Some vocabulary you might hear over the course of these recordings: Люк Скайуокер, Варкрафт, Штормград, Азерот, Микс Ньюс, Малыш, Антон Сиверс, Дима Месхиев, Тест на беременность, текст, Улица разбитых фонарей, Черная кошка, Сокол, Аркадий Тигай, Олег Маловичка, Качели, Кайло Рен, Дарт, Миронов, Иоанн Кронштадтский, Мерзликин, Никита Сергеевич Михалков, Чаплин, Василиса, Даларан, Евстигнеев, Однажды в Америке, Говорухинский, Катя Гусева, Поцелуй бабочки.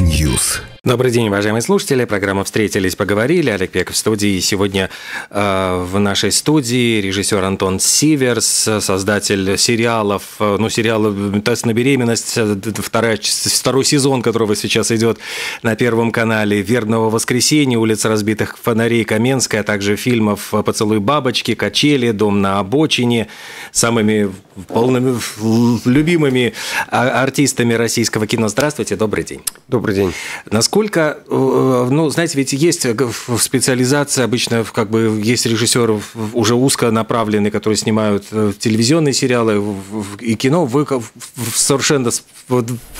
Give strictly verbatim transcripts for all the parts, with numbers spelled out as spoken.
News. Добрый день, уважаемые слушатели. Программа «Встретились, поговорили». Олег Пеков в студии. Сегодня э, в нашей студии режиссер Антон Сиверс, создатель сериалов, э, ну, сериала «Тест на беременность», вторая, второй сезон, которого сейчас идет на Первом канале, «Вербного воскресенья», «Улица разбитых фонарей», «Каменская», а также фильмов «Поцелуй бабочки», «Качели», «Дом на обочине». Самыми полными, любимыми артистами российского кино. Здравствуйте, добрый день. Добрый день. Сколько, ну, знаете, ведь есть специализация, обычно как бы есть режиссеры уже узконаправленные, которые снимают телевизионные сериалы и кино. Вы совершенно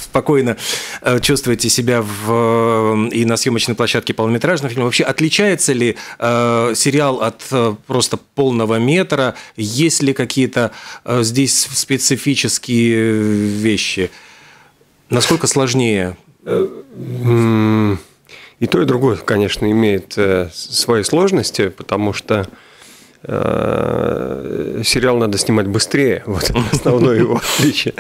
спокойно чувствуете себя в, и на съемочной площадке полнометражного фильма. Вообще, отличается ли сериал от просто полного метра? Есть ли какие-то здесь специфические вещи? Насколько сложнее? И то, и другое, конечно, имеет свои сложности, потому что сериал надо снимать быстрее. Вот это основное его отличие.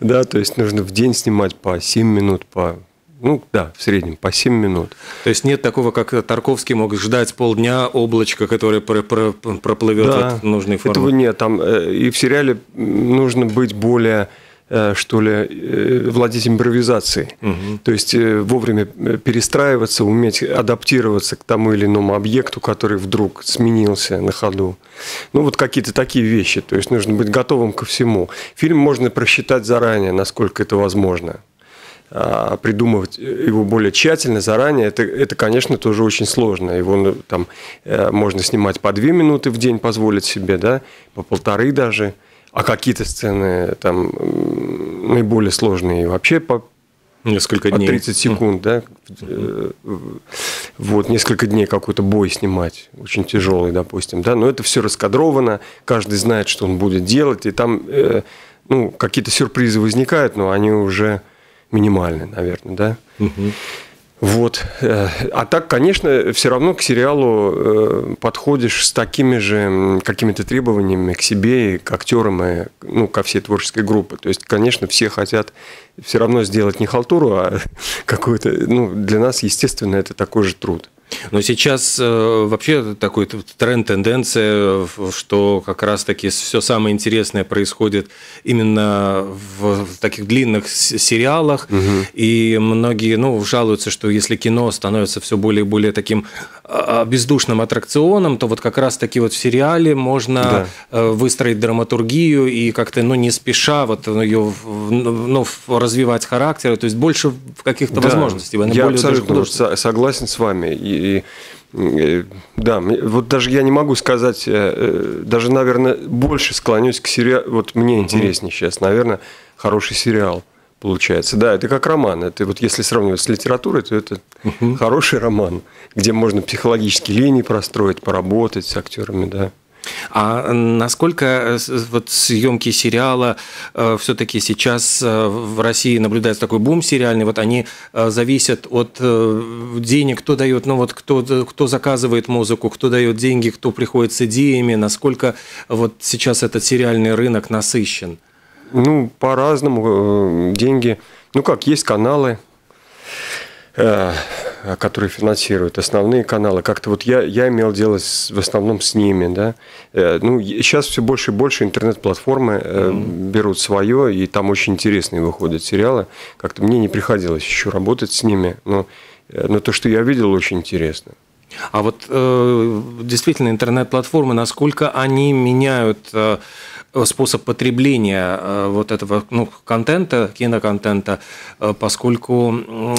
Да, то есть нужно в день снимать по семь минут, по... Ну, да, в среднем, по семь минут. То есть нет такого, как Тарковский мог ждать полдня облачко, которое проплывет да, от нужной формы? Этого нет. Там, и в сериале нужно быть более... что ли, владеть импровизацией. Угу. То есть вовремя перестраиваться, уметь адаптироваться к тому или иному объекту, который вдруг сменился на ходу. Ну, вот какие-то такие вещи. То есть нужно быть готовым ко всему. Фильм можно просчитать заранее, насколько это возможно. А придумывать его более тщательно, заранее, это, это, конечно, тоже очень сложно. Его там можно снимать по две минуты в день, позволить себе, да, по полторы даже. А какие-то сцены там наиболее сложные вообще по несколько дней. тридцать секунд, да? Mm-hmm. Вот, несколько дней какой-то бой снимать, очень тяжелый, допустим, да? Но это все раскадровано, каждый знает, что он будет делать, и там ну, какие-то сюрпризы возникают, но они уже минимальны, наверное, да? Mm-hmm. Вот. А так, конечно, все равно к сериалу подходишь с такими же какими-то требованиями к себе, и к актерам, и ну, ко всей творческой группе. То есть, конечно, все хотят все равно сделать не халтуру, а какую-то... Ну, для нас, естественно, это такой же труд. Но сейчас э, вообще такой тренд, тенденция, что как раз-таки все самое интересное происходит именно в, в таких длинных сериалах. Угу. И многие ну, жалуются, что если кино становится все более и более таким бездушным аттракционом, то вот как раз-таки вот в сериале можно да. выстроить драматургию и как-то ну, не спеша вот, ну, ее, ну, развивать характер, то есть больше каких-то да. возможностей. Она я абсолютно согласен с вами. И И, и, да, вот даже я не могу сказать, даже, наверное, больше склонюсь к сериалу. Вот мне интереснее mm-hmm. сейчас, наверное, хороший сериал получается. Да, это как роман. Это вот если сравнивать с литературой, то это mm-hmm. хороший роман, где можно психологические линии простроить, поработать с актерами, да. А насколько вот съемки сериала э, все-таки сейчас э, в России наблюдается такой бум сериальный, вот они э, зависят от э, денег, кто дает, ну вот кто, кто заказывает музыку, кто дает деньги, кто приходит с идеями, насколько вот сейчас этот сериальный рынок насыщен? Ну, по-разному э, деньги. Ну как, есть каналы, э, которые финансируют, основные каналы. Как-то вот я, я имел дело с, в основном с ними, да. Ну, сейчас все больше и больше интернет-платформы mm-hmm. берут свое, и там очень интересные выходят сериалы. Как-то мне не приходилось еще работать с ними, но, но то, что я видел, очень интересно. А вот э, действительно интернет-платформы, насколько они меняют... Э, способ потребления вот этого ну, контента, киноконтента, поскольку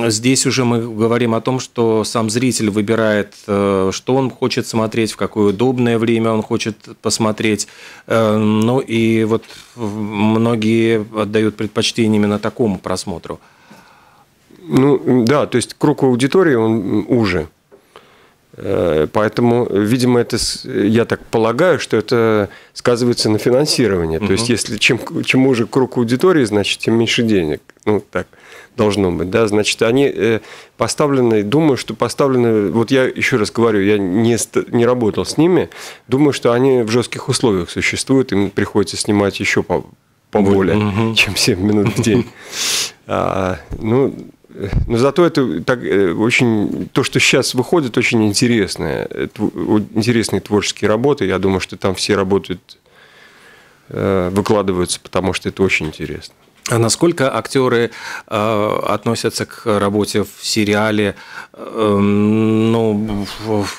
здесь уже мы говорим о том, что сам зритель выбирает, что он хочет смотреть, в какое удобное время он хочет посмотреть. Ну и вот многие отдают предпочтение именно такому просмотру. Ну да, то есть круг аудитории он уже. Поэтому, видимо, это, я так полагаю, что это сказывается на финансировании. Uh-huh. То есть, если чем, чем уже круг аудитории, значит, тем меньше денег. Ну, так должно быть, да. Значит, они поставлены, думаю, что поставлены... Вот я еще раз говорю, я не, не работал с ними. Думаю, что они в жестких условиях существуют. Им приходится снимать еще поболее, uh-huh. чем семь минут в день. Uh-huh. А, ну... Но зато это так, очень, то, что сейчас выходит, очень интересное, интересные творческие работы. Я думаю, что там все работают, выкладываются, потому что это очень интересно. А насколько актеры э, относятся к работе в сериале? Э, ну,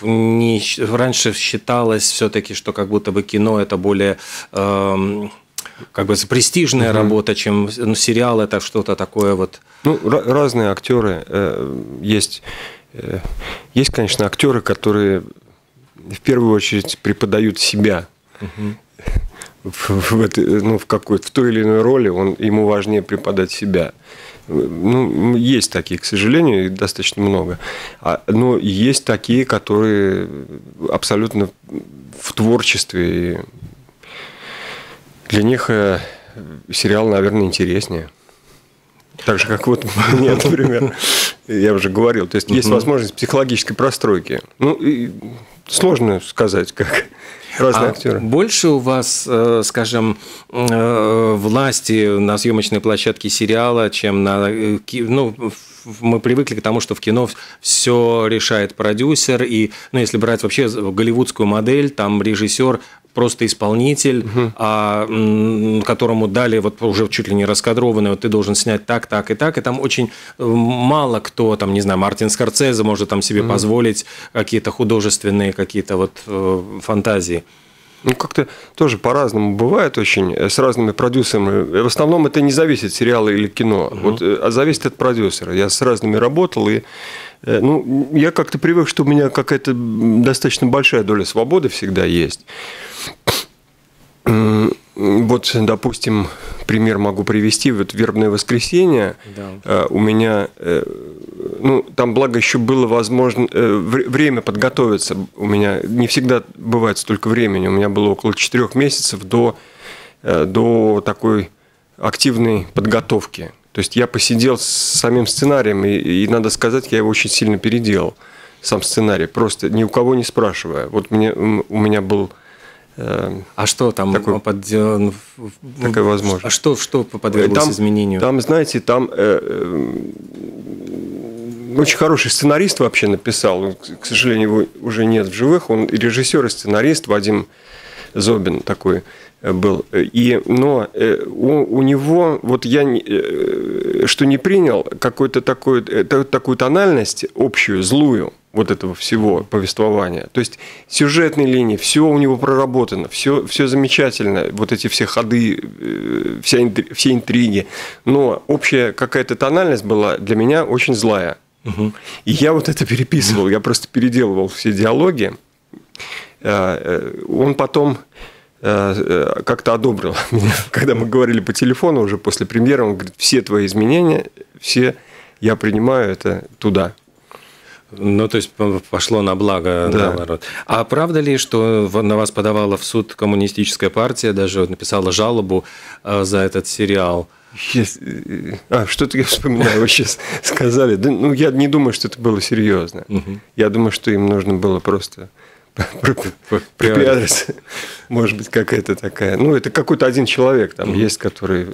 не, раньше считалось все-таки, что как будто бы кино это более э, как бы престижная угу. работа, чем ну, сериал это что-то такое вот. Ну, разные актеры э, есть. Э, есть, конечно, актеры, которые в первую очередь преподают себя. Угу. В, в, ну, в, какой, в той или иной роли он, ему важнее преподать себя. Ну, есть такие, к сожалению, их достаточно много. А, но есть такие, которые абсолютно в творчестве. И для них э, сериал, наверное, интереснее. Так же, как вот мне, например, я уже говорил. То есть, есть возможность психологической простройки. Ну, и сложно сказать, как... Разные а актеры. Больше у вас, скажем, власти на съемочной площадке сериала, чем на... Ну, мы привыкли к тому, что в кино все решает продюсер. И, ну, если брать вообще голливудскую модель, там режиссер просто исполнитель, угу. а, которому дали вот уже чуть ли не раскадрованный, вот ты должен снять так, так и так. И там очень мало кто, там, не знаю, Мартин Скорсезе может там себе угу. позволить какие-то художественные какие-то вот э, фантазии. Ну, как-то тоже по-разному бывает очень, с разными продюсерами. В основном это не зависит от сериала или кино, угу. вот, а зависит от продюсера. Я с разными работал, и ну, я как-то привык, что у меня какая-то достаточно большая доля свободы всегда есть. Вот, допустим, пример могу привести. Вот «Вербное воскресенье», да. У меня, ну, там, благо, еще было возможно время подготовиться. У меня не всегда бывает столько времени. У меня было около четырех месяцев до, до такой активной подготовки. То есть я посидел с самим сценарием, и, и, надо сказать, я его очень сильно переделал, сам сценарий, просто ни у кого не спрашивая. Вот мне, у меня был... А что там такой, под... такая возможность? А что, что подверглось там, изменению? Там, знаете, там э, э, очень хороший сценарист вообще написал. Он, к сожалению, его уже нет в живых. Он и режиссер, и сценарист, Вадим Зобин такой был. И, но э, у, у него, вот я э, что не принял, какую-то такую, такую тональность общую, злую, вот этого всего повествования. То есть сюжетные линии, все у него проработано, все, все замечательно, вот эти все ходы, вся интриги, все интриги. Но общая какая-то тональность была для меня очень злая. Угу. И я вот это переписывал, я просто переделывал все диалоги. Он потом как-то одобрил меня, когда мы говорили по телефону уже после премьеры, он говорит, все твои изменения, все я принимаю это туда. Ну, то есть, пошло на благо, да. Наоборот. А правда ли, что на вас подавала в суд коммунистическая партия, даже написала жалобу за этот сериал? Сейчас... А, что-то я вспоминаю, вы сейчас сказали. Да, ну, я не думаю, что это было серьезно. Угу. Я думаю, что им нужно было просто... припрятаться. Может быть, какая-то такая... Ну, это какой-то один человек там есть, который...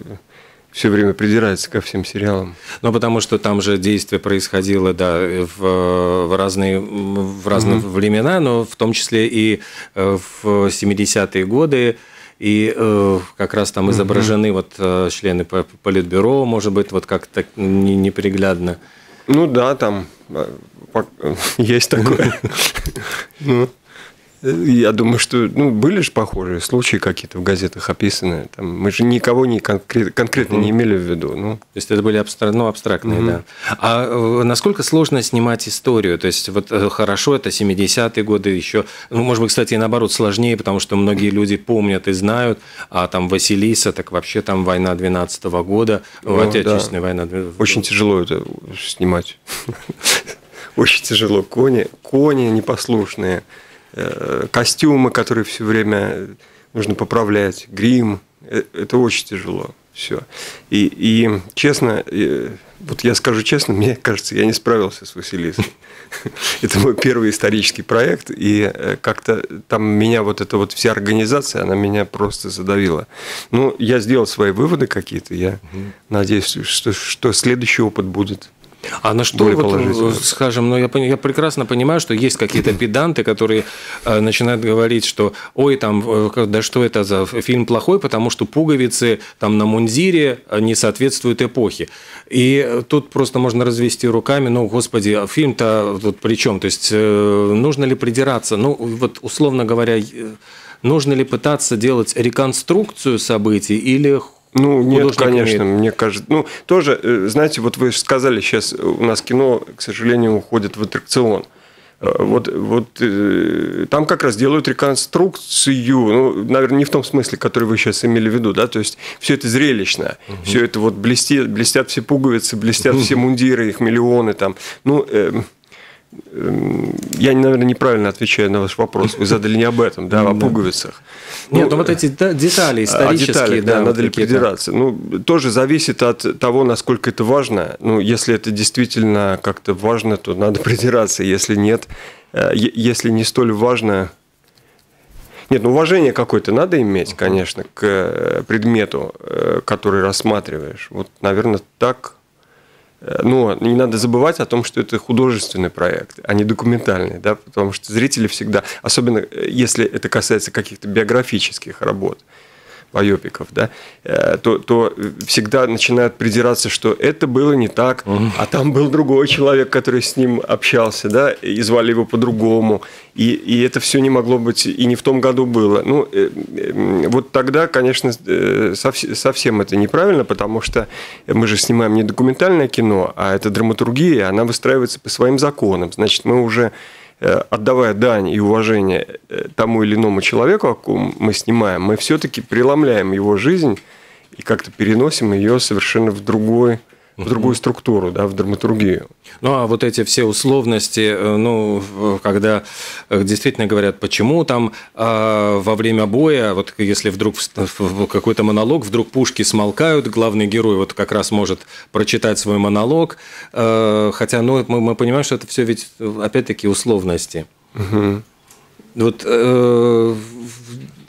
все время придирается ко всем сериалам. Ну, потому что там же действие происходило, да, в, в разные, в разные mm-hmm. времена, но в том числе и в семидесятые годы. И э, как раз там изображены mm-hmm. вот члены Политбюро, может быть, вот как-то неприглядно. Ну да, там есть такое. Я думаю, что ну, были же похожие случаи какие-то в газетах описаны. Там, мы же никого не конкрет, конкретно не имели в виду. Ну. То есть, это были абстрак, ну, абстрактные, mm-hmm. да. А насколько сложно снимать историю? То есть, вот хорошо, это семидесятые годы еще. Ну, может быть, кстати, и наоборот, сложнее, потому что многие люди помнят и знают. А там Василиса, так вообще там война двенадцатого года. Ну, Отечественная да. война. Очень тяжело это снимать. Очень тяжело. Кони, кони непослушные. Костюмы, которые все время нужно поправлять, грим, это очень тяжело все. И, и честно, вот я скажу честно, мне кажется, я не справился с Василисой. Это мой первый исторический проект, и как-то там меня вот эта вот вся организация, она меня просто задавила. Ну, я сделал свои выводы какие-то, я надеюсь, что, что следующий опыт будет. А на что, вот, скажем, ну, я, я прекрасно понимаю, что есть какие-то педанты, которые э, начинают говорить, что ой, там, э, да что это за фильм плохой, потому что пуговицы там на мундире не соответствуют эпохе. И тут просто можно развести руками, ну, господи, а фильм-то тут при чем? То есть э, нужно ли придираться? Ну, вот, условно говоря, э, нужно ли пытаться делать реконструкцию событий или... Ну, нет, конечно, имеет. Мне кажется. Ну, тоже, знаете, вот вы сказали, сейчас у нас кино, к сожалению, уходит в аттракцион. Вот, вот там как раз делают реконструкцию, ну, наверное, не в том смысле, который вы сейчас имели в виду, да, то есть все это зрелищно, угу. все это вот блестит, блестят все пуговицы, блестят угу. все мундиры, их миллионы там, ну... Э Я, наверное, неправильно отвечаю на ваш вопрос. Вы задали не об этом, да, о пуговицах. Нет, ну, ну, вот эти детали исторические, детали, да, да, надо ли придираться. Ну, тоже зависит от того, насколько это важно. Ну, если это действительно как-то важно, то надо придираться. Если нет, если не столь важно... Нет, ну, уважение какое-то надо иметь, конечно, к предмету, который рассматриваешь. Вот, наверное, так... Но не надо забывать о том, что это художественный проект, а не документальный, да, потому что зрители всегда, особенно если это касается каких-то биографических работ, байопиков, да, то, то всегда начинают придираться, что это было не так, а там был другой человек, который с ним общался, да, и звали его по-другому, и, и это все не могло быть, и не в том году было. Ну, вот тогда, конечно, совсем это неправильно, потому что мы же снимаем не документальное кино, а это драматургия, она выстраивается по своим законам, значит, мы уже... отдавая дань и уважение тому или иному человеку, о ком мы снимаем, мы все-таки преломляем его жизнь и как-то переносим ее совершенно в другой, в другую структуру, да, в драматургию. Ну, а вот эти все условности, ну, когда действительно говорят, почему там а, во время боя, вот если вдруг какой-то монолог, вдруг пушки смолкают, главный герой вот как раз может прочитать свой монолог, а, хотя, ну, мы, мы понимаем, что это все ведь, опять-таки, условности. Угу. Вот... Э,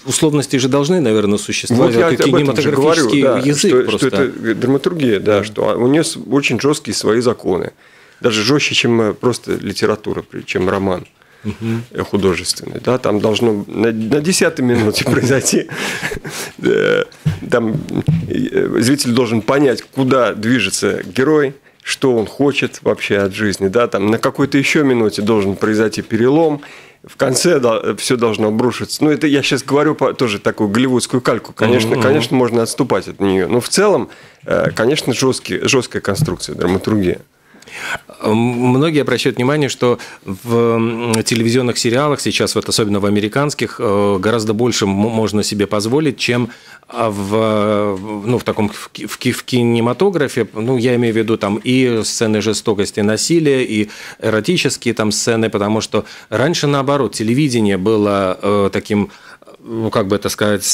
условности же должны, наверное, существовать. Вот я об этом же говорю, да, язык что, просто. Что это драматургия, да, да, что у нее очень жесткие свои законы, даже жестче, чем просто литература, чем роман угу. художественный, да, там должно на, на десятой минуте произойти, там зритель должен понять, куда движется герой, что он хочет вообще от жизни, да, там на какой-то еще минуте должен произойти перелом. В конце да, все должно обрушиться. Ну, это я сейчас говорю по, тоже такую голливудскую кальку. Конечно, mm-hmm. конечно, можно отступать от нее. Но в целом, конечно, жесткий, жесткая конструкция, драматургия. Многие обращают внимание, что в телевизионных сериалах сейчас, вот особенно в американских, гораздо больше можно себе позволить, чем в, ну, в таком в кинематографе. Ну, я имею в виду там и сцены жестокости, насилия, и эротические там сцены, потому что раньше, наоборот, телевидение было таким... ну, как бы это сказать,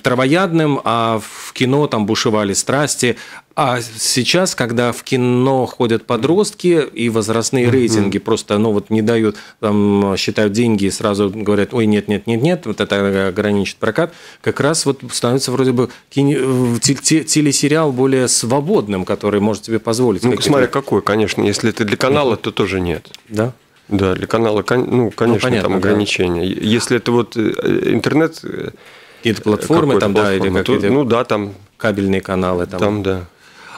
травоядным, а в кино там бушевали страсти. А сейчас, когда в кино ходят подростки, и возрастные рейтинги просто, ну, вот не дают, там, считают деньги и сразу говорят, ой, нет-нет-нет-нет, вот это ограничит прокат, как раз вот становится вроде бы телесериал более свободным, который может себе позволить. Ну, смотря какой, конечно, если это для канала, то тоже нет. Да. Да, для канала, ну, конечно, ну, понятно, там ограничения. Да. Если это вот интернет... Какие-то платформы там, платформы, да, или то, какие-то... Ну, да, там... Кабельные каналы там. Там, да.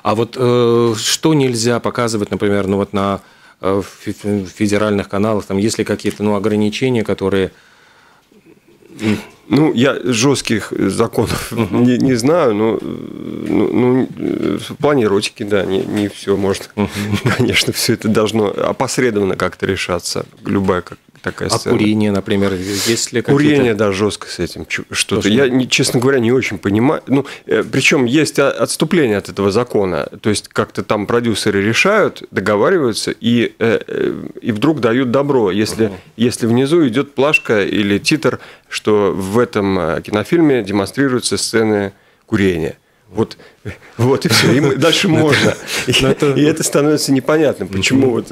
А вот э, что нельзя показывать, например, ну, вот на э, федеральных каналах, там есть ли какие-то, ну, ограничения, которые... Ну, я жестких законов uh-huh. не, не знаю, но ну, ну, в плане эротики, да, не, не все можно. Uh-huh. Конечно, все это должно опосредованно как-то решаться. Любая как, такая сцена. А курение, например, есть ли какие-то... Курение, да, жестко с этим что-то. Я, честно говоря, не очень понимаю. Ну, причем есть отступление от этого закона. То есть как-то там продюсеры решают, договариваются и, и вдруг дают добро. Если, uh-huh. если внизу идет плашка или титр, что в в этом кинофильме демонстрируются сцены курения. Вот, вот и все, им дальше можно. И это становится непонятным, почему вот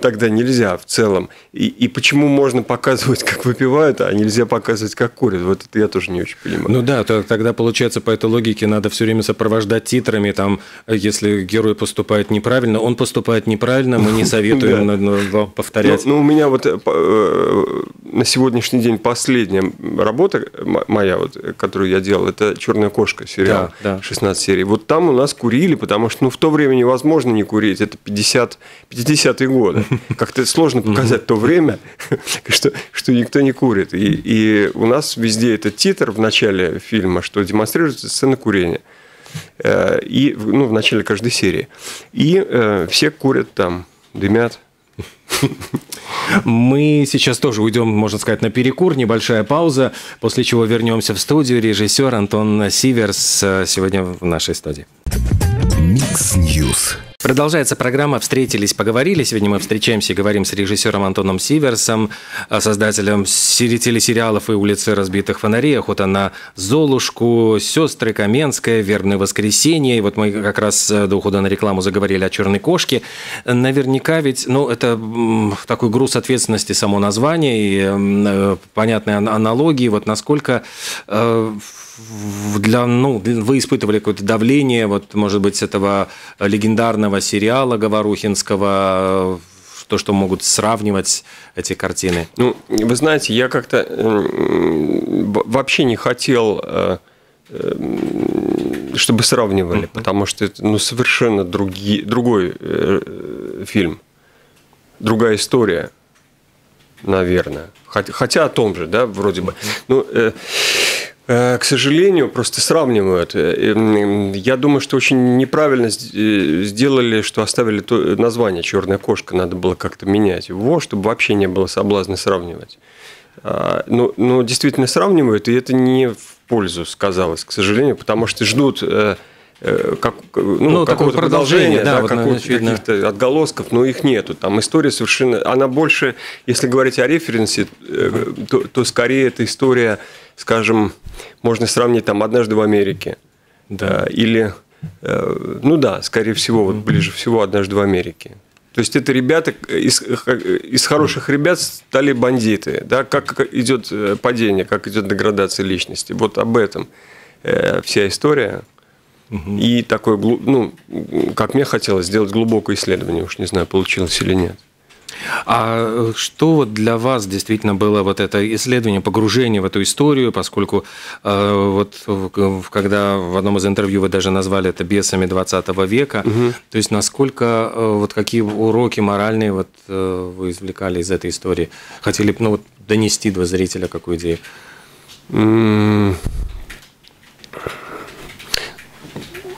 тогда нельзя в целом. И почему можно показывать, как выпивают, а нельзя показывать, как курят. Вот это я тоже не очень понимаю. Ну да, тогда получается, по этой логике надо все время сопровождать титрами. Там, если герой поступает неправильно, он поступает неправильно, мы не советуем повторять. Ну, у меня вот на сегодняшний день последняя работа моя, которую я делал, это «Черная кошка», сериал. шестнадцать серий. Вот там у нас курили, потому что ну, в то время невозможно не курить. Это пятидесятые годы. Как-то сложно показать то время, что, что никто не курит. И, и у нас везде этот титр в начале фильма, что демонстрируется сцена курения. И, ну, в начале каждой серии. И э, все курят там, дымят. Мы сейчас тоже уйдем, можно сказать, на перекур, небольшая пауза, после чего вернемся в студию. Режиссер Антон Сиверс сегодня в нашей студии. Микс Ньюс. Продолжается программа «Встретились, поговорили». Сегодня мы встречаемся и говорим с режиссером Антоном Сиверсом, создателем телесериалов и «Улицы разбитых фонарей», «Охота на Золушку», «Сестры», «Каменская», «Вербное воскресенье». И вот мы как раз до ухода на рекламу заговорили о «Черной кошке». Наверняка ведь, ну, это такой груз ответственности само название и понятные аналогии. Вот насколько... Для, ну, вы испытывали какое-то давление, вот, может быть, этого легендарного сериала Говорухинского, то, что могут сравнивать эти картины? Ну, вы знаете, я как-то вообще не хотел, чтобы сравнивали, потому что это ну, совершенно други, другой фильм, другая история, наверное. Хотя о том же, да, вроде бы. Ну, к сожалению, просто сравнивают. Я думаю, что очень неправильно сделали, что оставили название «Черная кошка». Надо было как-то менять его, чтобы вообще не было соблазна сравнивать. Но, но действительно сравнивают, и это не в пользу сказалось, к сожалению, потому что ждут как, ну, ну, какого-то продолжения, да, да, вот каких-то отголосков, но их нету. Там история совершенно... Она больше, если говорить о референсе, то, то скорее эта история... Скажем, можно сравнить там «Однажды в Америке». Да. Или, ну да, скорее всего, вот ближе всего «Однажды в Америке». То есть это ребята, из, из хороших ребят стали бандиты. Да? Как идет падение, как идет деградация личности. Вот об этом вся история. Угу. И такое, ну, как мне хотелось, сделать глубокое исследование. Уж не знаю, получилось или нет. А что вот для вас действительно было вот это исследование, погружение в эту историю, поскольку э, вот когда в одном из интервью вы даже назвали это бесами двадцатого века, угу. То есть насколько э, вот какие уроки моральные вот, э, вы извлекали из этой истории? Хотели бы ну, вот, донести до зрителя какую идею? Mm.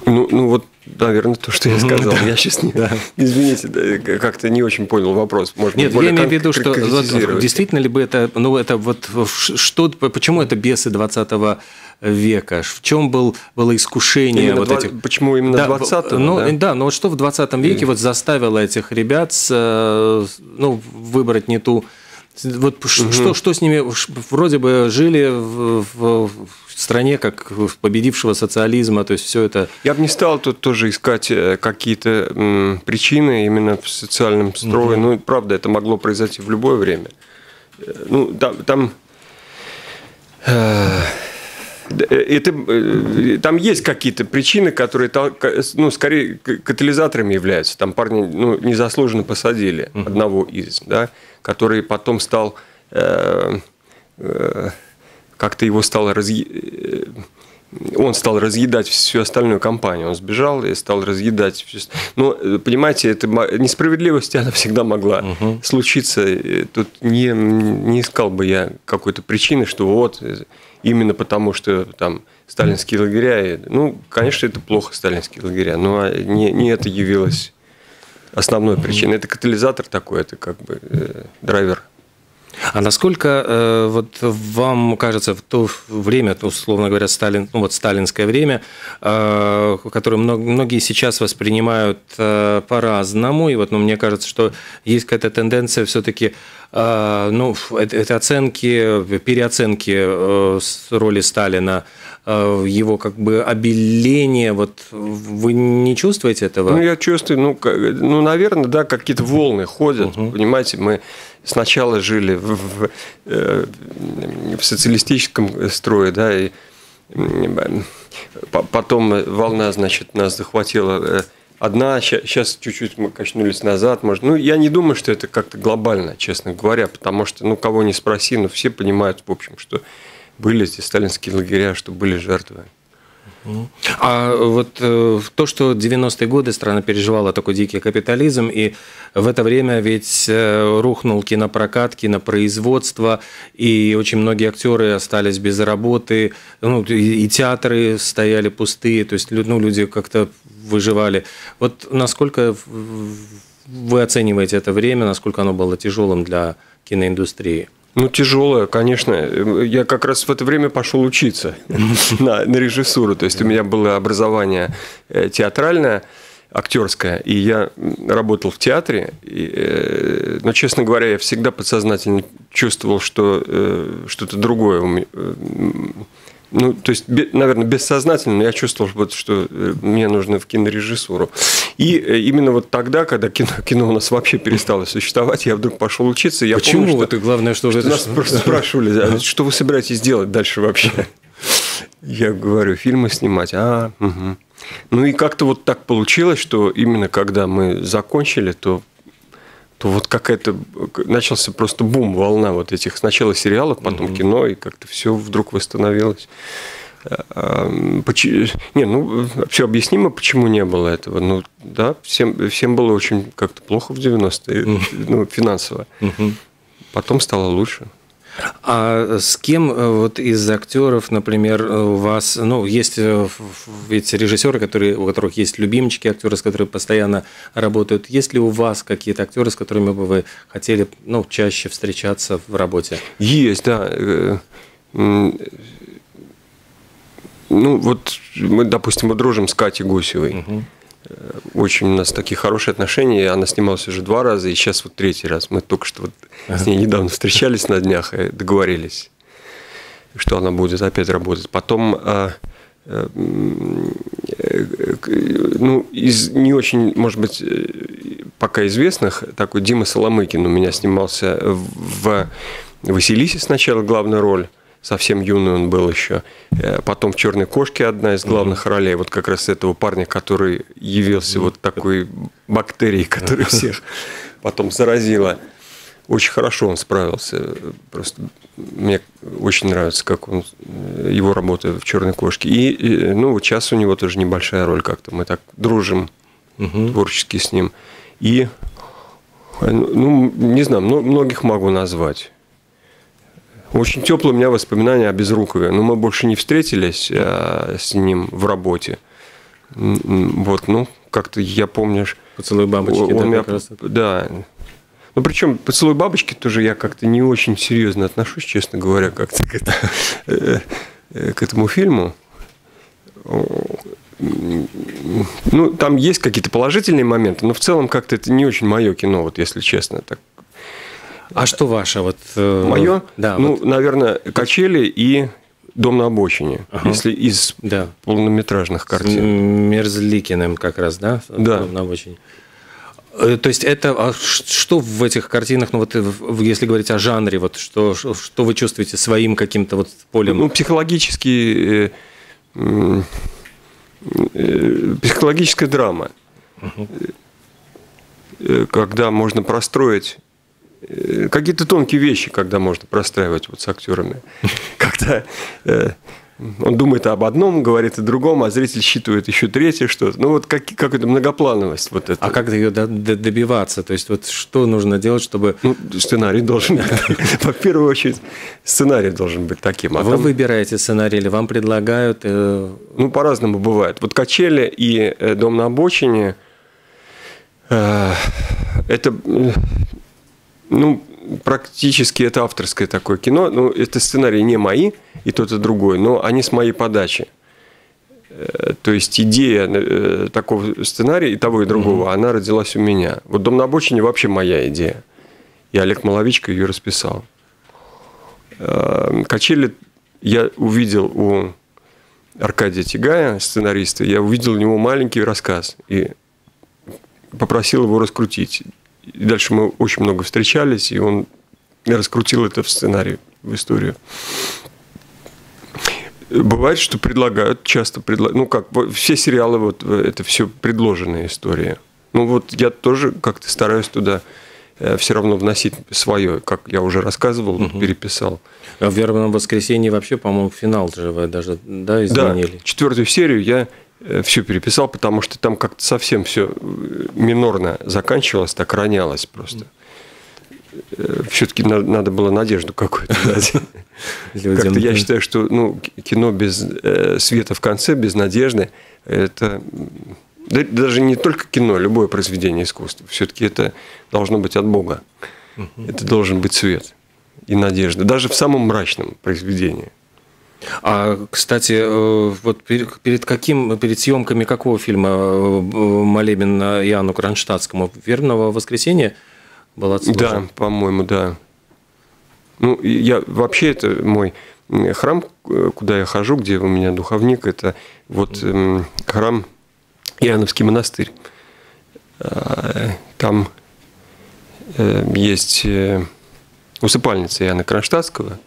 Ну, ну вот, наверное, то, что я сказал. Да. Я сейчас не... Да. Извините, как-то не очень понял вопрос. Может, нет, я имею в виду, что действительно ли бы это... Ну, это вот... Что, почему это бесы двадцатого века? В чем был, было искушение именно вот два... этих... Почему именно да, двадцатого? Ну, да? да, но что в двадцатом веке mm. вот заставило этих ребят с, ну, выбрать не ту... Вот угу. что, что с ними вроде бы жили в, в, в стране как победившего социализма, то есть все это... Я бы не стал тут тоже искать какие-то причины именно в социальном строе. Угу. Ну, правда, это могло произойти в любое время. Ну, да, там... Это, там есть какие-то причины, которые, ну, скорее, катализаторами являются. Там парни ну, незаслуженно посадили одного из, да, который потом стал, э, э, как-то его стало разъ... он стал разъедать всю остальную компанию. Он сбежал и стал разъедать всю... Но, понимаете, это... несправедливость, она всегда могла угу. случиться. Тут не, не искал бы я какой-то причины, что вот... Именно потому, что там сталинские лагеря... Ну, конечно, это плохо, сталинские лагеря, но не, не это явилось основной причиной. Это катализатор такой, это как бы э, драйвер. А насколько э, вот вам кажется, в то время, условно говоря, Сталин, ну, вот сталинское время, э, которое много, многие сейчас воспринимают э, по-разному, и вот ну, мне кажется, что есть какая-то тенденция все-таки ну, это оценки, переоценки роли Сталина, его как бы обеление, вот вы не чувствуете этого? Ну, я чувствую, ну, ну наверное, да, какие-то волны ходят, угу. Понимаете, мы сначала жили в, в, в социалистическом строе, да, и потом волна, значит, нас захватила одна, сейчас чуть-чуть мы качнулись назад, может, ну, я не думаю, что это как-то глобально, честно говоря, потому что, ну, кого не спроси, но все понимают, в общем, что... были здесь сталинские лагеря, что были жертвы. А вот то, что в девяностые годы страна переживала такой дикий капитализм, и в это время ведь рухнул кинопрокат, кинопроизводство, и очень многие актеры остались без работы, ну, и театры стояли пустые, то есть ну, люди как-то выживали. Вот насколько вы оцениваете это время, насколько оно было тяжелым для киноиндустрии? Ну, тяжелое, конечно. Я как раз в это время пошел учиться на, на режиссуру. То есть, у меня было образование театральное, актерское, и я работал в театре. И, но, честно говоря, я всегда подсознательно чувствовал, что что-то другое у меня. Ну, то есть, наверное, бессознательно я чувствовал, что мне нужно в кинорежиссуру. И именно вот тогда, когда кино, кино у нас вообще перестало существовать, я вдруг пошел учиться. И я Почему? Помню, что, главное, что, что это... нас просто спрашивали, а что вы собираетесь делать дальше вообще? Я говорю, фильмы снимать. А, угу. Ну, и как-то вот так получилось, что именно когда мы закончили, то... то вот какая-то начался просто бум, волна вот этих сначала сериалов, потом mm-hmm. кино, и как-то все вдруг восстановилось. Почему... Не, ну, все объяснимо, почему не было этого. Ну, да, всем, всем было очень как-то плохо в девяностые, mm-hmm. ну, финансово. Mm-hmm. Потом стало лучше. А с кем вот из актеров, например, у вас, ну, есть ведь режиссеры, которые, у которых есть любимчики, актеры, с которыми постоянно работают. Есть ли у вас какие-то актеры, с которыми бы вы хотели, ну, чаще встречаться в работе? Есть, да. Ну, вот мы, допустим, мы дружим с Катей Гусевой. Угу. Очень у нас такие хорошие отношения. Она снималась уже два раза, и сейчас вот третий раз. Мы только что вот с ней недавно встречались на днях и договорились, что она будет опять работать. Потом, ну, из не очень, может быть, пока известных, такой Дима Соломыкин у меня снимался в «Василисе» сначала главную роль. Совсем юный он был еще. Потом в «Черной кошке» одна из главных mm-hmm. ролей. Вот как раз этого парня, который явился mm-hmm. вот такой бактерией, которая всех потом заразила. Очень хорошо он справился. Просто мне очень нравится, как он, его работа в «Черной кошке». И ну, вот сейчас у него тоже небольшая роль как-то. Мы так дружим mm-hmm. творчески с ним. И, ну, не знаю, многих могу назвать. Очень теплые у меня воспоминания о Безрукове. Но мы больше не встретились с ним в работе. Вот, ну, как-то я помню... «Поцелуй бабочки», он, да, меня, как раз это. Да. Ну, причем «Поцелуй бабочки» тоже я как-то не очень серьезно отношусь, честно говоря, как-то к этому фильму. Ну, там есть какие-то положительные моменты, но в целом как-то это не очень мое кино, вот если честно, так. А что ваше? Вот, мое? Да, ну, вот. Наверное, «Качели» и «Дом на обочине», ага. если из да. полнометражных картин. С Мерзликиным как раз, да? Да. «Дом на обочине». То есть, это а что в этих картинах, ну, вот, если говорить о жанре, вот, что, что вы чувствуете своим каким-то вот полем? Ну, психологический, э, э, психологическая драма, ага. когда можно простроить... Какие-то тонкие вещи, когда можно простраивать вот с актерами. Когда э, он думает об одном, говорит о другом, а зритель считывает еще третье что-то. Ну, вот как, какая-то многоплановость. Вот это. А как ее до, до, добиваться? То есть, вот что нужно делать, чтобы... Ну, сценарий должен быть. В первую очередь, сценарий должен быть таким. А вы там... выбираете сценарий или вам предлагают? Э... Ну, по-разному бывает. Вот «Качели» и «Дом на обочине» э, это... Ну, практически это авторское такое кино. Ну, это сценарии не мои, и тот, и другой, но они с моей подачи. То есть, идея такого сценария и того, и другого, mm-hmm. она родилась у меня. Вот «Дом на обочине» вообще моя идея. и Олег Маловичка ее расписал. «Качели» я увидел у Аркадия Тигая, сценариста, я увидел у него маленький рассказ и попросил его раскрутить. И дальше мы очень много встречались, и он раскрутил это в сценарий, в историю. Бывает, что предлагают, часто предлагают. Ну, как, все сериалы, вот это все предложенная история. Ну, вот я тоже как-то стараюсь туда все равно вносить свое, как я уже рассказывал, угу. переписал. А в «Вербном воскресенье» вообще, по-моему, финал же вы даже, да, изменили? Да, четвертую серию я все переписал, потому что там как-то совсем все минорно заканчивалось, так ронялось просто. Все-таки надо было надежду какую-то дать. Как-то я считаю, что ну, кино без э, света в конце, без надежды, это да, даже не только кино, любое произведение искусства. Все-таки это должно быть от Бога. Uh-huh. Это должен быть свет и надежда, даже в самом мрачном произведении. А, кстати, вот перед каким, перед съемками какого фильма молебен Иоанну Кронштадтскому? «Вербного воскресенья»? Была да, по-моему, да. Ну, я вообще, это мой храм, куда я хожу, где у меня духовник, это вот эм, храм Иоанновский монастырь. Там э, есть э, усыпальница Иоанна Кронштадтского.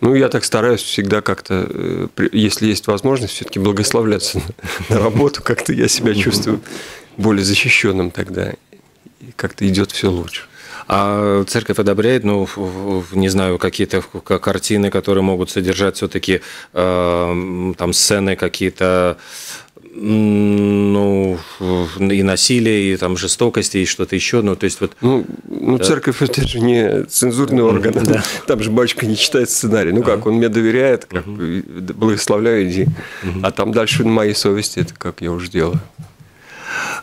Ну, я так стараюсь всегда как-то, э, если есть возможность, все-таки благословляться на работу. Как-то я себя чувствую более защищенным тогда. И как-то идет все лучше. А церковь одобряет, ну, не знаю, какие-то картины, которые могут содержать все-таки э, там сцены какие-то, ну, и насилие, и там жестокости, и что-то еще, ну, то есть вот... Ну, ну да. Церковь – это же не цензурный орган, да. Там же батюшка не читает сценарий, ну, а. Как, он мне доверяет, как, угу. благословляю, иди, угу. а там дальше на моей совести, это как я уже делаю.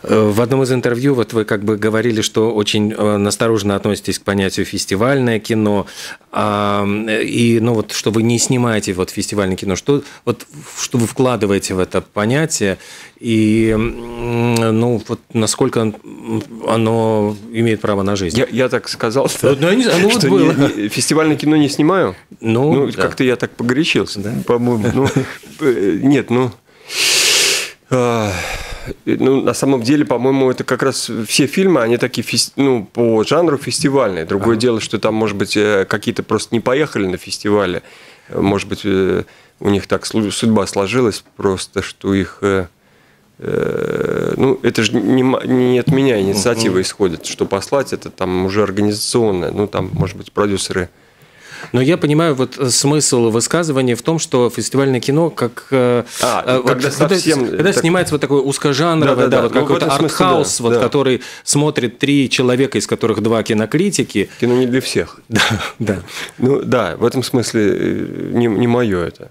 В одном из интервью вот вы как бы говорили, что очень настороженно относитесь к понятию фестивальное кино, и ну вот, что вы не снимаете вот фестивальное кино, что, вот, что вы вкладываете в это понятие, и ну, вот, насколько оно имеет право на жизнь. Я, я так сказал, что, ну, не, ну, вот что было. Не, не, фестивальное кино не снимаю, ну, ну да. Как-то я так погорячился, да? По-моему. Ну, нет, ну... Ну, на самом деле, по-моему, это как раз все фильмы, они такие, ну, по жанру фестивальные. Другое ага. дело, что там, может быть, какие-то просто не поехали на фестивале. Может быть, у них так судьба сложилась просто, что их... Ну, это же не, не от меня инициатива исходит, что послать, это там уже организационное. Ну, там, может быть, продюсеры... Но я понимаю, вот смысл высказывания в том, что фестивальное кино, как а, э, когда, вот, совсем, когда, когда так... снимается вот такой узкожанровый, да, да, да, да, вот ну, какой-то артхаус, да, вот, да. который смотрит три человека, из которых два кинокритики. Кино не для всех. Да, да. Ну да, в этом смысле не, не мое это.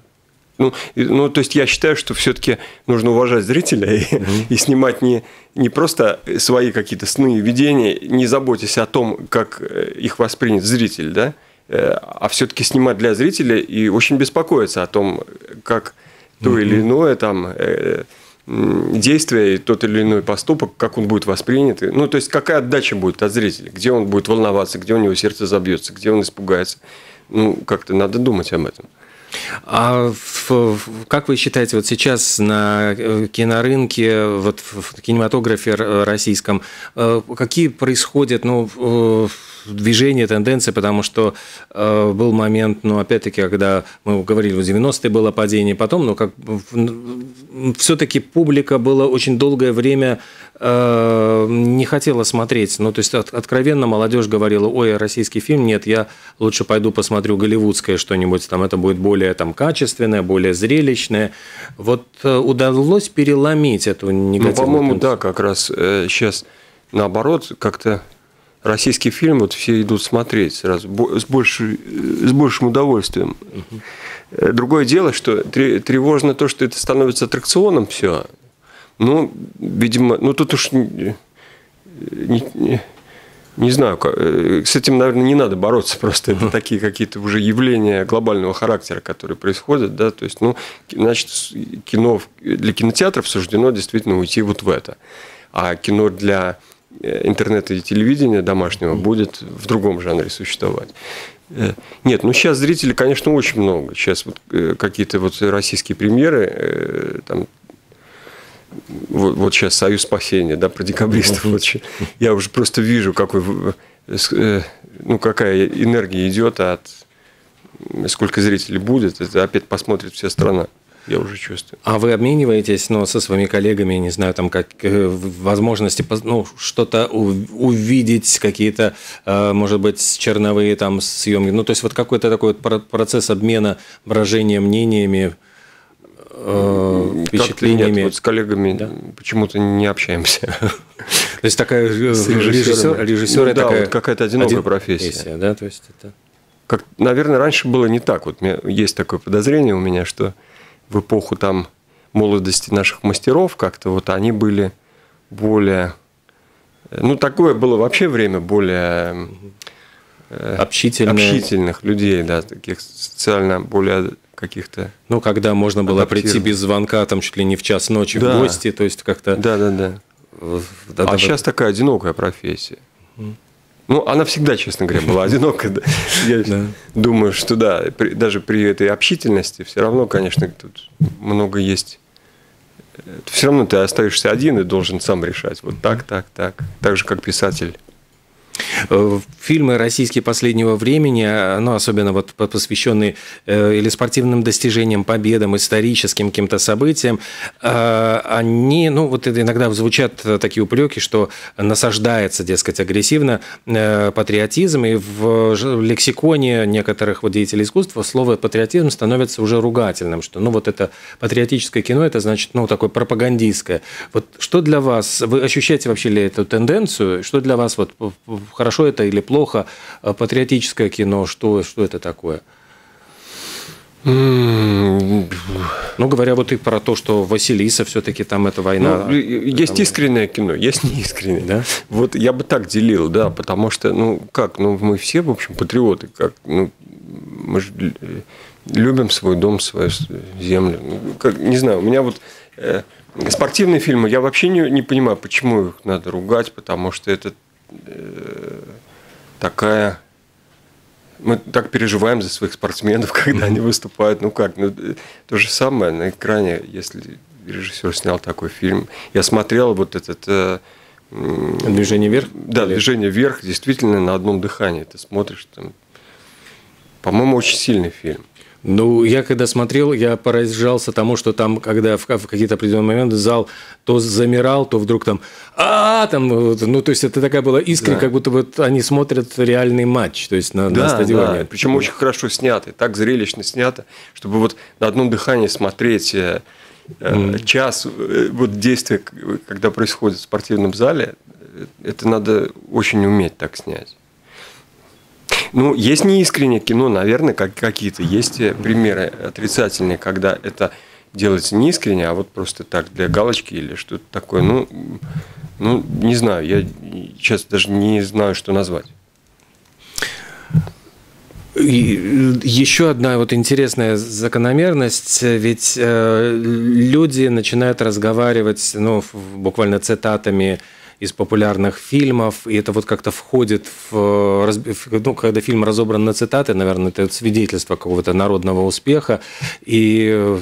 Ну, ну, то есть я считаю, что все-таки нужно уважать зрителя и, mm-hmm. и снимать не, не просто свои какие-то сны и видения, не заботясь о том, как их воспринят зритель, да? А все-таки снимать для зрителя и очень беспокоиться о том, как то mm-hmm. или иное там, э, действие, тот или иной поступок, как он будет воспринят. Ну, то есть, какая отдача будет от зрителя, где он будет волноваться, где у него сердце забьется, где он испугается. Ну, как-то надо думать об этом. А как вы считаете, вот сейчас на кинорынке, вот в кинематографе российском, какие происходят ну, движения, тенденции? Потому что был момент, ну, опять-таки, когда мы говорили, в девяностые было падение, потом, но ну, все-таки публика была очень долгое время не хотела смотреть. Ну, то есть, откровенно молодежь говорила, ой, российский фильм, нет, я лучше пойду посмотрю голливудское что-нибудь, там это будет более там, качественное, более зрелищное. Вот удалось переломить эту негативную тенденцию? Ну, по-моему, да, как раз сейчас наоборот, как-то российский фильм вот все идут смотреть сразу с, больше, с большим удовольствием. Угу. Другое дело, что тревожно то, что это становится аттракционом все. Ну, видимо, ну тут уж не, не, не знаю, с этим, наверное, не надо бороться, просто это такие какие-то уже явления глобального характера, которые происходят, да, то есть, ну, значит, кино для кинотеатров суждено действительно уйти вот в это, а кино для интернета и телевидения домашнего будет в другом жанре существовать. Нет, ну сейчас зрителей, конечно, очень много. Сейчас вот какие-то вот российские премьеры, там, вот, вот сейчас «Союз спасения», да, про декабристов. Вот, я уже просто вижу, какой, ну, какая энергия идет, от сколько зрителей будет, это опять посмотрит вся страна. Я уже чувствую. А вы обмениваетесь, ну, со своими коллегами, не знаю, там, как возможности, ну, что-то увидеть, какие-то, может быть, черновые там съемки. Ну, то есть вот какой-то такой вот процесс обмена, выражения мнениями, э, впечатлениями. Нет, вот с коллегами, да? Почему-то не общаемся. То есть такая режиссер, это какая-то одинокая профессия, да, то есть это. Как, наверное, раньше было не так. Вот есть такое подозрение у меня, что в эпоху там молодости наших мастеров как-то вот они были более... Ну, такое было вообще время более Общительные. общительных людей, да, таких социально более каких-то... Ну, когда можно было прийти без звонка, там, чуть ли не в час ночи, да, в гости, то есть как-то... Да-да-да. А сейчас такая одинокая профессия. Ну, она всегда, честно говоря, была одинокая. Я думаю, что да, даже при этой общительности все равно, конечно, тут много есть. Все равно ты остаешься один и должен сам решать. Вот так, так, так. Так же, как писатель. Фильмы российские последнего времени, ну, особенно вот посвященные или спортивным достижениям, победам, историческим каким-то событиям, они, ну, вот иногда звучат такие упреки, что насаждается, дескать, агрессивно патриотизм, и в лексиконе некоторых вот деятелей искусства слово патриотизм становится уже ругательным, что, ну, вот это патриотическое кино, это значит, ну, такое пропагандистское. Вот что для вас, вы ощущаете вообще ли эту тенденцию, что для вас вот хорошо это или плохо? Патриотическое кино, что, что это такое? Ну, говоря вот и про то, что Василиса, все-таки там эта война... Ну, есть там... искреннее кино, есть неискреннее. Да? Вот я бы так делил, да, потому что, ну, как, ну, мы все, в общем, патриоты, как, ну, мы же любим свой дом, свою землю. Ну, как, не знаю, у меня вот... Э, спортивные фильмы, я вообще не, не понимаю, почему их надо ругать, потому что это... такая... Мы так переживаем за своих спортсменов, когда они выступают. Ну как, ну, то же самое на экране, если режиссер снял такой фильм. Я смотрел вот этот... «Движение вверх»? Да, или... «Движение вверх», действительно, на одном дыхании. Ты смотришь там... По-моему, очень сильный фильм. Ну, я когда смотрел, я поражался тому, что там, когда в какие-то определенные моменты зал то замирал, то вдруг там, а, там, ну, то есть это такая была искра, да, как будто бы они смотрят реальный матч, то есть на, да, на стадионе. Да. Причем очень хорошо снято, так зрелищно снято, чтобы вот на одном дыхании смотреть mm. час вот действия, когда происходит в спортивном зале, это надо очень уметь так снять. Ну, есть неискреннее кино, наверное, как какие-то есть примеры отрицательные, когда это делается неискренне, а вот просто так для галочки или что-то такое. Ну, ну, не знаю, я сейчас даже не знаю, что назвать. И еще одна вот интересная закономерность, ведь э, люди начинают разговаривать, ну, буквально цитатами из популярных фильмов, и это вот как-то входит в... Ну, когда фильм разобран на цитаты, наверное, это свидетельство какого-то народного успеха, и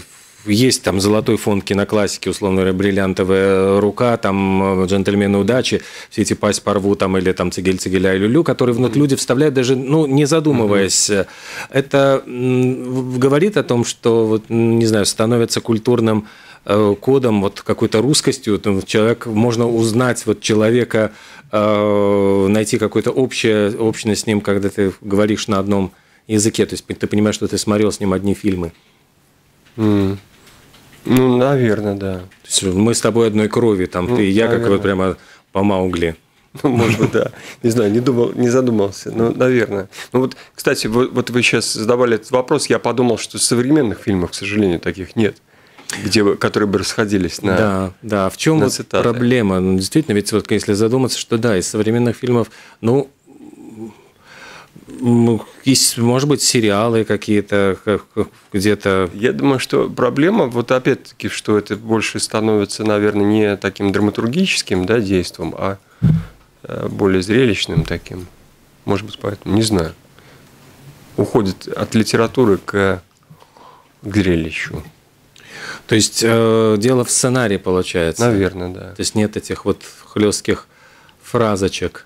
есть там золотой фонд киноклассики, условно говоря, «Бриллиантовая рука», там «Джентльмены удачи», «Все эти пасть порву», там, или там «Цигель, цигеля и люлю», которые внут люди вставляют даже, ну, не задумываясь. Mm-hmm. Это говорит о том, что, вот, не знаю, становится культурным кодом, вот какой-то русскостью, там, человек, можно узнать вот человека, э, найти какое-то общее, общность с ним, когда ты говоришь на одном языке, то есть ты понимаешь, что ты смотрел с ним одни фильмы. Mm. Ну, наверное, да. То есть мы с тобой одной крови, там, ну, ты и я, наверное, как вот прямо по Маугли. Ну, может быть, да. Не знаю, не думал, не задумался. Ну, наверное. Ну, вот, кстати, вы, вот вы сейчас задавали этот вопрос, я подумал, что современных фильмов, к сожалению, таких нет, где, которые бы расходились на цитаты. Да, да. В чем вот проблема? Ну, действительно, ведь вот, если задуматься, что да, из современных фильмов, ну, есть, может быть, сериалы какие-то где-то... Я думаю, что проблема, вот опять-таки, что это больше становится, наверное, не таким драматургическим, да, действом, а более зрелищным таким. Может быть, поэтому, не знаю. Уходит от литературы к, к зрелищу. То есть, э, дело в сценарии получается? Наверное, да. То есть, нет этих вот хлестких фразочек?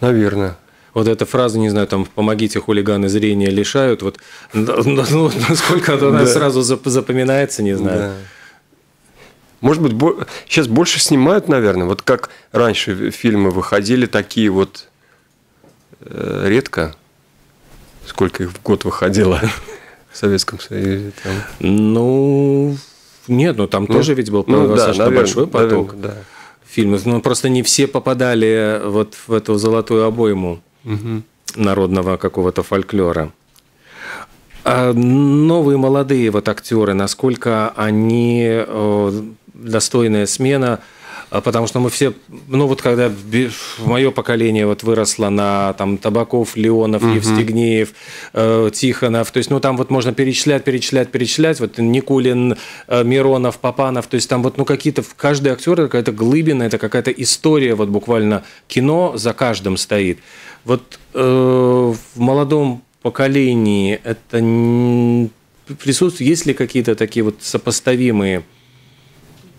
Наверное. Вот эта фраза, не знаю, там, помогите, хулиганы зрения лишают, вот, ну, насколько она сразу запоминается, не знаю. Может быть, сейчас больше снимают, наверное, вот как раньше фильмы выходили, такие вот редко, сколько их в год выходило в Советском Союзе. Ну, нет, ну там тоже ведь был большой поток фильмов, но просто не все попадали вот в эту золотую обойму. Угу. Народного какого-то фольклора. А новые молодые вот актеры, насколько они э, достойная смена, потому что мы все, ну вот когда мое поколение вот выросло на там Табаков, Леонов, угу. Евстигнеев, э, Тихонов, то есть, ну там вот можно перечислять, перечислять, перечислять, вот Никулин, э, Миронов, Папанов, то есть там вот ну какие-то, каждый актер какая-то глыбина, это какая-то история, вот буквально кино за каждым стоит. Вот э, в молодом поколении это присутствует, есть ли какие-то такие вот сопоставимые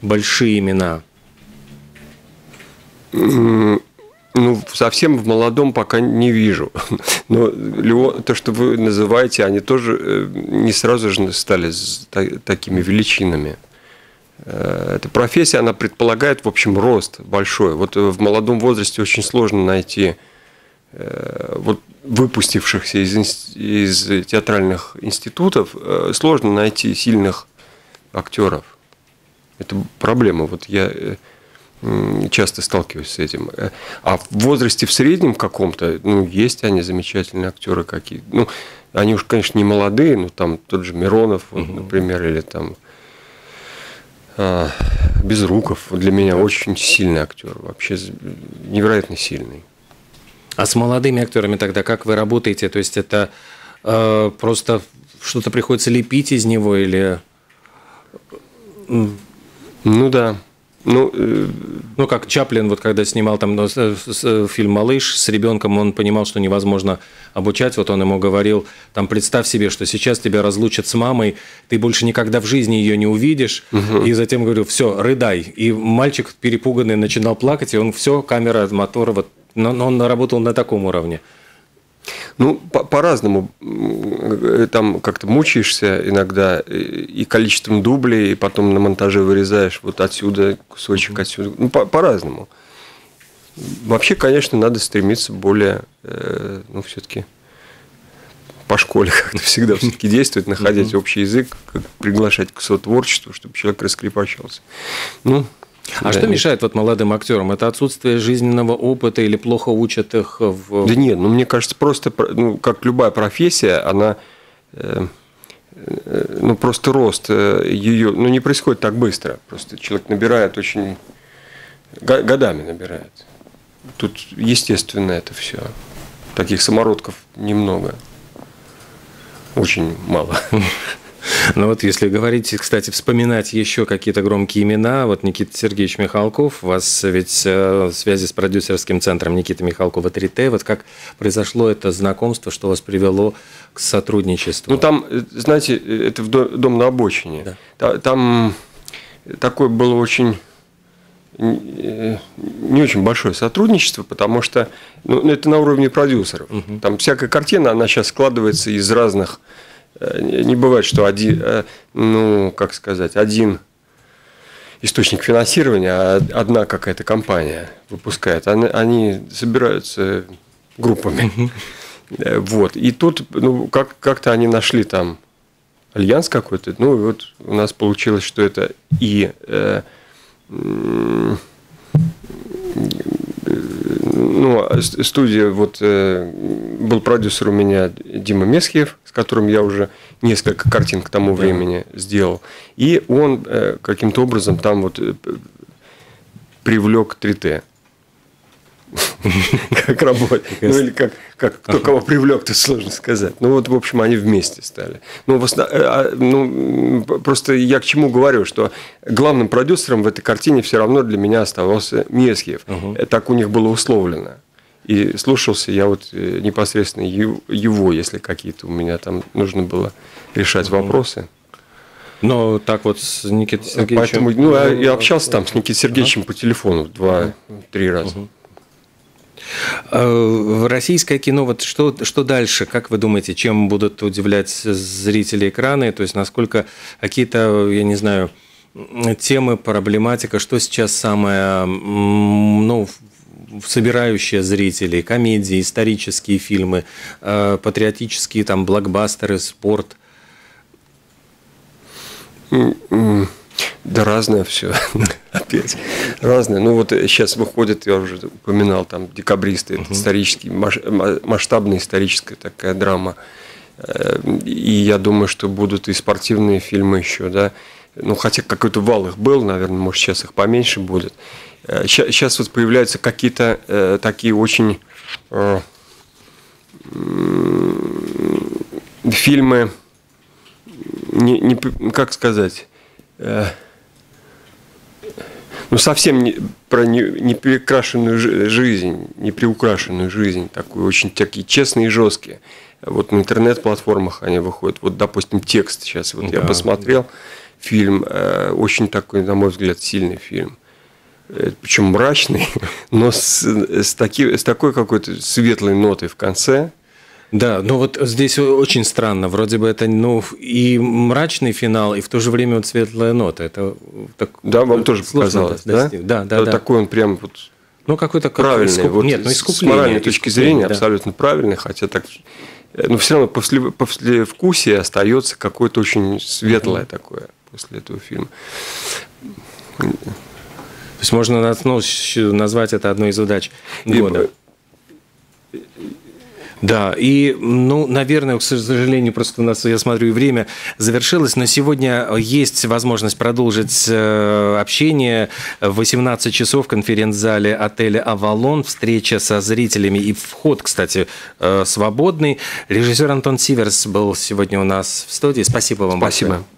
большие имена? Ну, совсем в молодом пока не вижу. Но то, что вы называете, они тоже не сразу же стали такими величинами. Эта профессия, она предполагает, в общем, рост большой. Вот в молодом возрасте очень сложно найти вот выпустившихся из, из театральных институтов, сложно найти сильных актеров. Это проблема. Вот я часто сталкиваюсь с этим. А в возрасте в среднем каком-то, ну, есть они замечательные актеры какие-то. Ну, они уж, конечно, не молодые, но там тот же Миронов, вот, угу. например, или там а, Безруков. Для меня очень сильный актер, вообще невероятно сильный. А с молодыми актерами тогда как вы работаете? То есть это э, просто что-то приходится лепить из него или? Ну да. Ну, э... ну как Чаплин, вот когда снимал там ну, фильм «Малыш» с ребенком, он понимал, что невозможно обучать. Вот он ему говорил, там, представь себе, что сейчас тебя разлучат с мамой, ты больше никогда в жизни ее не увидишь. Угу. И затем говорил, все, рыдай. И мальчик перепуганный начинал плакать, и он все, камера, мотор, вот. Но он работал на таком уровне. Ну, по-разному. Там как-то мучаешься иногда и количеством дублей, и потом на монтаже вырезаешь вот отсюда кусочек, отсюда. Ну, по-разному. Вообще, конечно, надо стремиться более, ну, все-таки по школе как-то всегда все-таки действовать, находить общий язык, приглашать к сотворчеству, чтобы человек раскрепощался. Ну... А да, что нет. мешает вот молодым актерам? Это отсутствие жизненного опыта или плохо учат их? В... Да нет, ну мне кажется, просто, ну, как любая профессия, она, э, э, ну просто рост э, ее, ну не происходит так быстро. Просто человек набирает очень, годами набирает. Тут естественно это все. Таких самородков немного, очень мало. Ну вот если говорить, кстати, вспоминать еще какие-то громкие имена, вот Никита Сергеевич Михалков, у вас ведь в связи с продюсерским центром Никиты Михалкова три Т, вот как произошло это знакомство, что вас привело к сотрудничеству? Ну там, знаете, это в «Дом на обочине», да. Там такое было очень, не очень большое сотрудничество, потому что ну, это на уровне продюсеров, угу. Там всякая картина, она сейчас складывается из разных... Не бывает, что один, ну, как сказать, один источник финансирования, а одна какая-то компания выпускает. Они, они собираются группами. Вот. И тут ну, как, как-то они нашли там альянс какой-то. Ну, и вот у нас получилось, что это и э, э, ну, студия, вот э, был продюсер у меня Дима Месхиев, с которым я уже несколько картин к тому времени сделал. И он э, каким-то образом там вот э, привлек три Т. как работник. Ну, или как, как кто кого привлек, то сложно сказать. Ну, вот, в общем, они вместе стали. Ну, в основ... ну, просто я к чему говорю, что главным продюсером в этой картине все равно для меня оставался Месхиев. Угу. Так у них было условлено. И слушался я вот непосредственно его, если какие-то у меня там нужно было решать угу. вопросы. Но так вот с Никитой Сергеевичем... Поэтому, ну, я, я общался там с Никитой Сергеевичем ага. по телефону два-три раза. Угу. Российское кино, вот что, что дальше? Как вы думаете, чем будут удивлять зрители экраны? То есть, насколько какие-то, я не знаю, темы, проблематика, что сейчас самое, ну, собирающее зрителей? Комедии, исторические фильмы, патриотические там блокбастеры, спорт? Да разное все, опять, разное. Ну вот сейчас выходит, я уже упоминал, там «Декабристы», uh-huh. это исторический, масштабная историческая такая драма. И я думаю, что будут и спортивные фильмы еще, да. Ну хотя какой-то вал их был, наверное, может сейчас их поменьше будет. Сейчас вот появляются какие-то такие очень фильмы, не, не, как сказать... Ну, совсем не, про не, не перекрашенную жизнь, не приукрашенную жизнь, такую, очень такие честные и жесткие. Вот на интернет-платформах они выходят. Вот, допустим, «Текст» сейчас. Вот да, я посмотрел да. фильм, очень такой, на мой взгляд, сильный фильм. Причем мрачный, но с, с, таки, с такой какой-то светлой нотой в конце. Да, но вот здесь очень странно. Вроде бы это, ну, и мрачный финал, и в то же время вот светлая нота. Это так, да, вам тоже показалось, да? Да, да, вот да. Такой он прям вот... Ну, какой-то... Правильный. Искуп... Вот Нет, ну, искупление. С моральной точки зрения да. абсолютно правильный, хотя так... Но все равно после, после вкусия остается какое-то очень светлое такое после этого фильма. То есть можно, ну, назвать это одной из удач года. И... Да, и, ну, наверное, к сожалению, просто у нас, я смотрю, и время завершилось, но сегодня есть возможность продолжить общение. В восемнадцать часов в конференц-зале отеля «Авалон», встреча со зрителями и вход, кстати, свободный. Режиссер Антон Сиверс был сегодня у нас в студии. Спасибо вам. Спасибо. Большое.